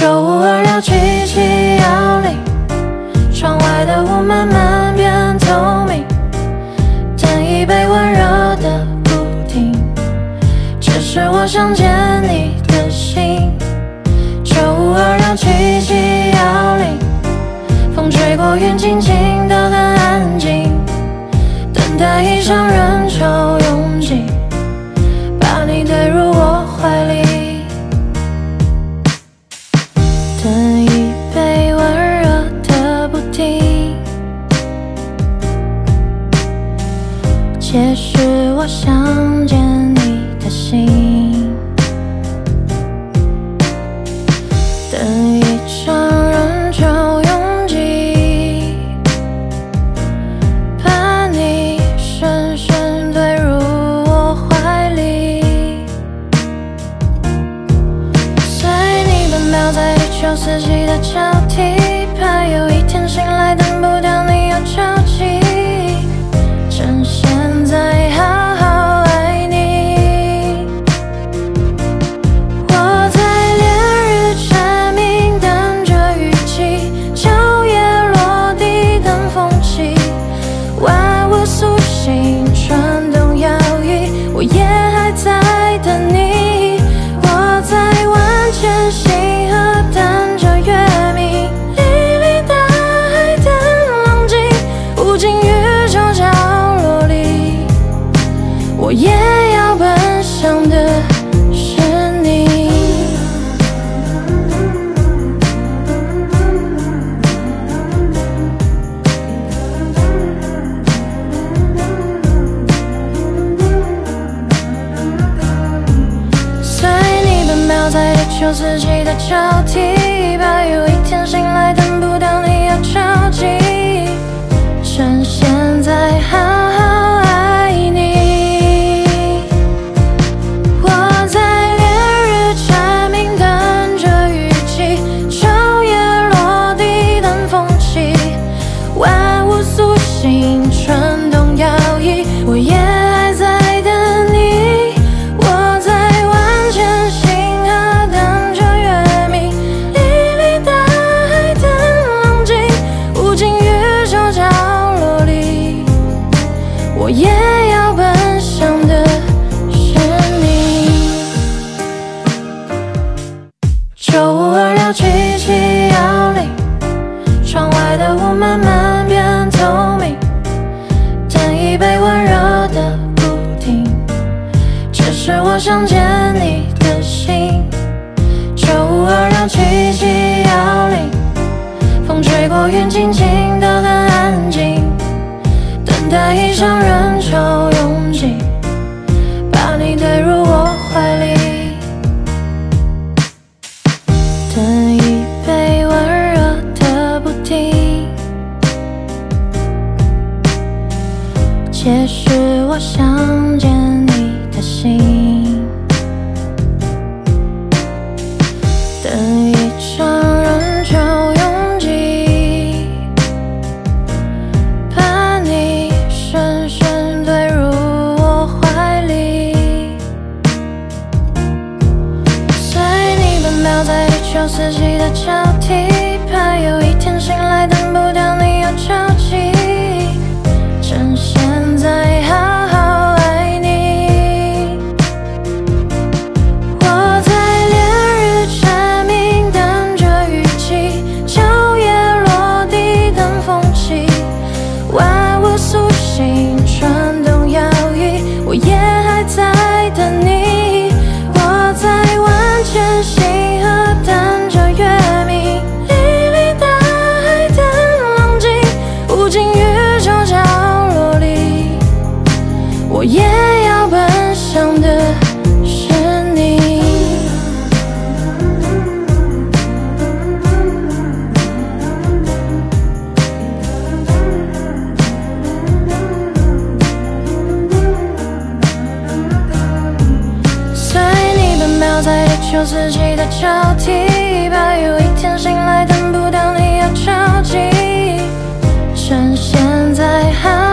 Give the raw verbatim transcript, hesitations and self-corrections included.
就无二聊七七幺零，窗外的雾慢慢变透明，点一杯温热的不停，只是我想见你的心。就无二聊七七幺零，风吹过云，轻轻的很安静，等待一场人潮拥挤，把你推入我怀里。 解释我想见你的心，等一场人潮拥挤，把你深深推入我怀里，随你奔跑在一九四七的交替，怕有一天醒来等不到你又着急，趁现。 再好好爱你，我在烈日蝉鸣等着雨季，秋叶落地等风起，万物苏醒，春冬摇曳，我也还在等你。我在万千星河等着月明，粼粼大海等浪静，无尽宇宙角。 我也要奔向的是你。随你奔跑在一九四七的交替，怕有一天醒来等不到你要着急，趁现在好好爱你。 想见你的心，九五二六七七幺零，风吹过云，轻轻的很安静，等待一场人潮拥挤，把你推入我怀里，等一杯温热的不停，解释我想见你的心。 等一场人潮拥挤，把你深深推入我怀里，随你奔跑在一九四七的交替，怕有一天醒来等不到你又着急，趁现在好好。 九四七的交替，怕有一天醒来等不到你要着急，趁现在好。